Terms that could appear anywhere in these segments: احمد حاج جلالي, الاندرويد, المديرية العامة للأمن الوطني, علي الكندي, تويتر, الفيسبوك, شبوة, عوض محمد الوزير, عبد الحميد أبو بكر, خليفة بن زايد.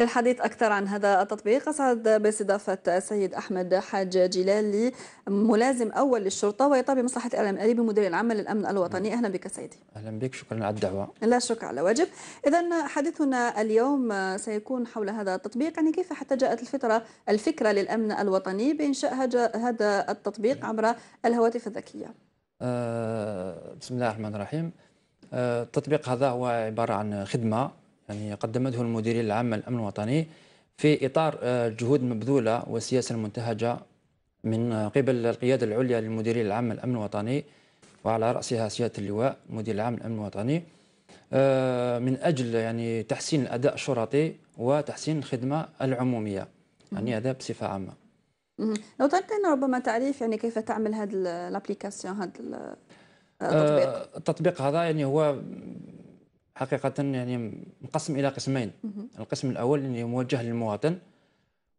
للحديث أكثر عن هذا التطبيق أسعد باستضافة السيد احمد حاج جلالي، ملازم أول للشرطة ويطابع بمصلحة الإعلام الآلي بالمديرية العامة للأمن الوطني. أهلا بك سيدي. أهلا بك، شكرا على الدعوة. لا شكرا على واجب. إذا حديثنا اليوم سيكون حول هذا التطبيق، يعني كيف حتى جاءت الفكرة للأمن الوطني بإنشاء هذا التطبيق عبر الهواتف الذكية. بسم الله الرحمن الرحيم. التطبيق هذا هو عبارة عن خدمة يعني قدمته المديرية العامة للأمن الوطني في إطار جهود مبذولة وسياسة منتهجة من قبل القيادة العليا للمديرية العامة للأمن الوطني وعلى رأسها سيادة اللواء مدير العام للأمن الوطني، من أجل يعني تحسين الأداء الشرطي وتحسين الخدمة العمومية، يعني هذا بصفة عامة. لو تعطينا ربما تعريف يعني كيف تعمل هذا الابليكاسيون، هذا التطبيق. التطبيق هذا يعني هو حقيقة يعني مقسم إلى قسمين، القسم الأول يعني موجه للمواطن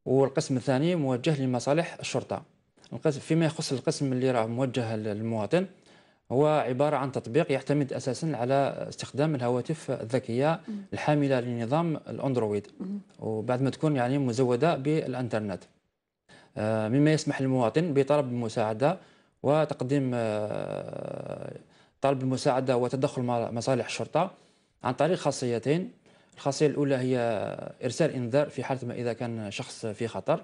والقسم الثاني موجه لمصالح الشرطة. القسم فيما يخص القسم اللي راه موجه للمواطن هو عبارة عن تطبيق يعتمد أساسا على استخدام الهواتف الذكية الحاملة لنظام الاندرويد وبعد ما تكون يعني مزودة بالإنترنت، مما يسمح للمواطن بطلب المساعدة وتقديم طلب المساعدة وتدخل مصالح الشرطة عن طريق خاصيتين. الخاصية الأولى هي إرسال إنذار في حالة ما إذا كان شخص في خطر،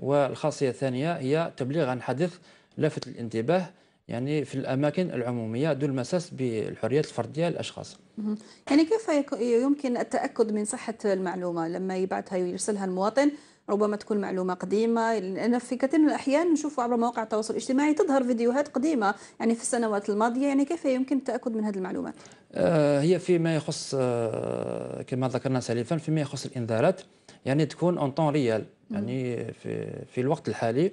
والخاصية الثانية هي تبليغ عن حدث لافت الانتباه يعني في الأماكن العمومية دون المساس بالحريات الفردية للأشخاص. يعني كيف يمكن التأكد من صحة المعلومة لما يبعثها ويرسلها المواطن؟ ربما تكون معلومة قديمة، لأن في كثير من الأحيان نشوف عبر مواقع التواصل الاجتماعي تظهر فيديوهات قديمة يعني في السنوات الماضية، يعني كيف يمكن التأكد من هذه المعلومات؟ هي فيما يخص كما ذكرنا سالفا فيما يخص الإنذارات يعني تكون اون طون ريال، يعني في الوقت الحالي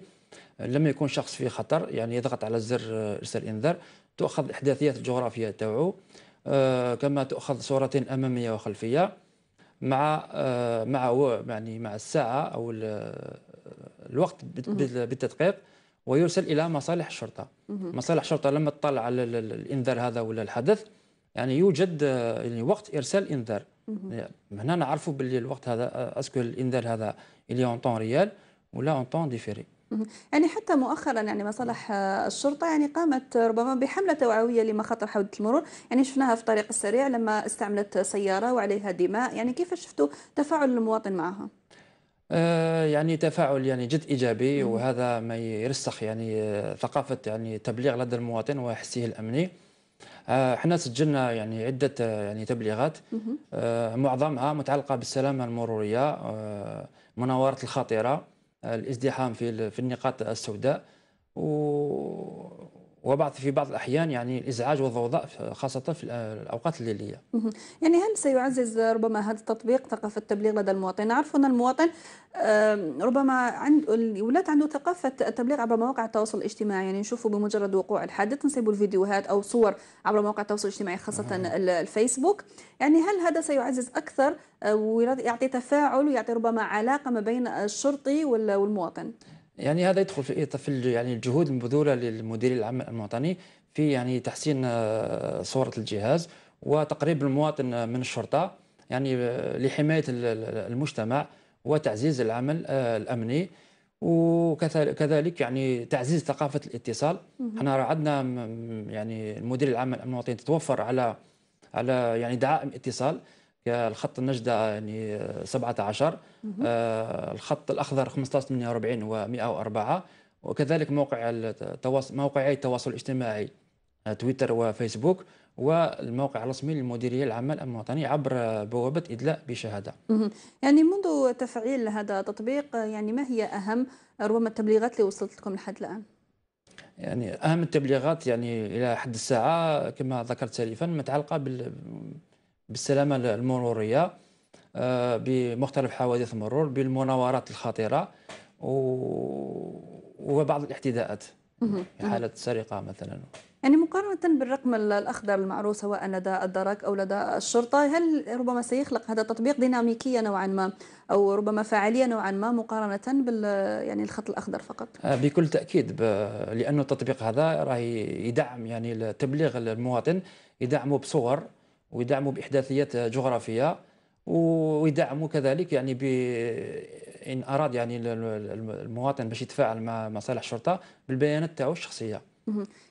لما يكون شخص في خطر يعني يضغط على زر إرسال إنذار تؤخذ الإحداثيات الجغرافية تاعو، كما تؤخذ صورتين أمامية وخلفية مع الساعة أو الوقت بالتدقيق ويرسل إلى مصالح الشرطة. مصالح الشرطة لما تطلع على الإنذار هذا ولا الحدث يعني يوجد يعني وقت إرسال إنذار، هنا نعرفوا باللي الوقت هذا اسكو الإنذار هذا اللي اون طون ريال ولا اون طون ديفيري. يعني حتى مؤخرا يعني مصالح الشرطه يعني قامت ربما بحمله توعويه لمخاطر حوادث المرور، يعني شفناها في الطريق السريع لما استعملت سياره وعليها دماء، يعني كيف شفتوا تفاعل المواطن معها؟ يعني تفاعل يعني جد ايجابي، وهذا ما يرسخ يعني ثقافه يعني تبليغ لدى المواطن وحسه الامني. احنا سجلنا يعني عده يعني تبليغات، معظمها متعلقه بالسلامه المروريه، مناوره الخطيره، الازدحام في النقاط السوداء، وبعض في بعض الأحيان يعني الإزعاج والضوضاء خاصة في الأوقات الليلية. يعني هل سيعزز ربما هذا التطبيق ثقافة التبليغ لدى المواطن؟ نعرف أن المواطن ربما عنده ثقافة التبليغ عبر مواقع التواصل الاجتماعي، يعني نشوفوا بمجرد وقوع الحادث نصيبوا الفيديوهات أو صور عبر مواقع التواصل الاجتماعي خاصة الفيسبوك، يعني هل هذا سيعزز أكثر ويعطي تفاعل ويعطي ربما علاقة ما بين الشرطي والمواطن؟ يعني هذا يدخل في يعني الجهود المبذوله للمديريه العامه للامن الوطني في يعني تحسين صوره الجهاز وتقريب المواطن من الشرطه، يعني لحمايه المجتمع وتعزيز العمل الامني، وكذلك يعني تعزيز ثقافه الاتصال. احنا عندنا يعني المديريه العامه للامن الوطني تتوفر على يعني دعائم اتصال، الخط النجدة يعني 17، الخط الأخضر 1548 و104، وكذلك موقعي التواصل الاجتماعي تويتر وفيسبوك، والموقع الرسمي للمديرية العامة للأمن الوطني عبر بوابة إدلاء بشهادة. يعني منذ تفعيل هذا التطبيق يعني ما هي أهم ربما التبليغات اللي وصلت لكم لحد الآن؟ يعني أهم التبليغات يعني إلى حد الساعة كما ذكرت سالفا متعلقة بالسلامة المرورية، بمختلف حوادث المرور، بالمناورات الخطيرة، وبعض الاحتداءات في حالة السرقة مثلا. يعني مقارنة بالرقم الأخضر المعروف سواء لدى الدرك أو لدى الشرطة، هل ربما سيخلق هذا التطبيق ديناميكية نوعا ما أو ربما فاعلية نوعا ما مقارنة يعني الخط الأخضر فقط؟ بكل تأكيد، لأن التطبيق هذا راه يدعم يعني التبليغ المواطن، يدعمه بصور ويدعموا بإحداثيات جغرافية ويدعموا كذلك يعني ان اراد يعني المواطن باش يتفاعل مع مصالح الشرطه بالبيانات تاعو الشخصيه.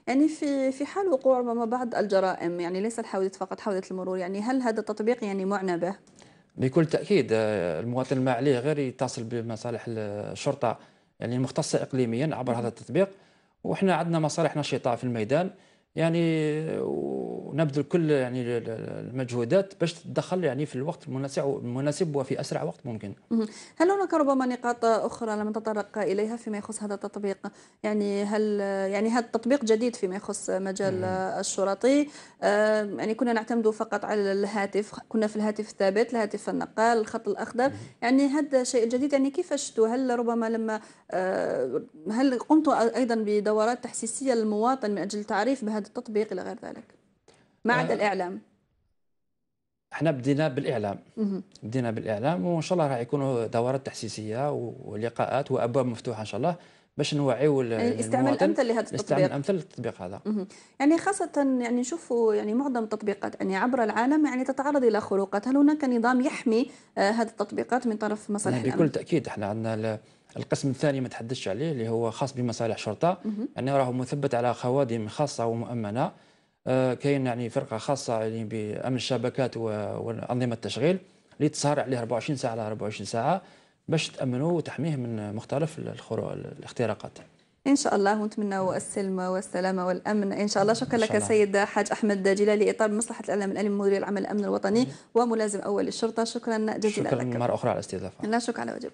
يعني في حال وقوع ربما بعض الجرائم، يعني ليس الحوادث فقط، حوادث المرور، يعني هل هذا التطبيق يعني معنى به؟ بكل تاكيد المواطن ما عليه غير يتصل بمصالح الشرطه يعني المختصه اقليميا عبر هذا التطبيق، وحنا عندنا مصالح نشطه في الميدان يعني ونبذل كل يعني المجهودات باش تتدخل يعني في الوقت المناسب وفي اسرع وقت ممكن. هل هناك ربما نقاط اخرى لم نتطرق اليها فيما يخص هذا التطبيق؟ يعني هل يعني هذا التطبيق جديد فيما يخص مجال الشرطي؟ يعني كنا نعتمد فقط على الهاتف، كنا في الهاتف الثابت، الهاتف النقال، الخط الاخضر، يعني هذا الشيء الجديد يعني كيف شفتوا؟ هل ربما لما هل قمتم ايضا بدورات تحسيسيه للمواطن من اجل التعريف بهذا التطبيق الى غير ذلك؟ ما عدا الاعلام. احنا بدينا بالاعلام. بدينا بالاعلام وان شاء الله راح يكونوا دورات تحسيسيه ولقاءات وابواب مفتوحه ان شاء الله باش نوعيو يعني الاستعمال امثل لهذا التطبيق. الاستعمال امثل للتطبيق هذا. يعني خاصه يعني نشوفوا يعني معظم التطبيقات يعني عبر العالم يعني تتعرض الى خروقات، هل هناك نظام يحمي هذه التطبيقات من طرف مصالح الامن؟ بكل تاكيد احنا عندنا القسم الثاني ما تحدثش عليه اللي هو خاص بمصالح الشرطه، يعني راهو مثبت على خوادم خاصه ومؤمنه. كاين يعني فرقه خاصه يعني بامن الشبكات وانظمه التشغيل اللي تسهر عليه 24 ساعه على 24 ساعه باش تامنه وتحميه من مختلف الاختراقات. ان شاء الله ونتمنوا السلم والسلامه والامن ان شاء الله. شكرا لك سيد حاج احمد جلالي، اطار مصلحه الاعلام الالي من المديريه العامه للامن الوطني وملازم اول للشرطه، شكرا جزيلا لك. شكرا مره اخرى على الاستضافه. لا شكر على واجب.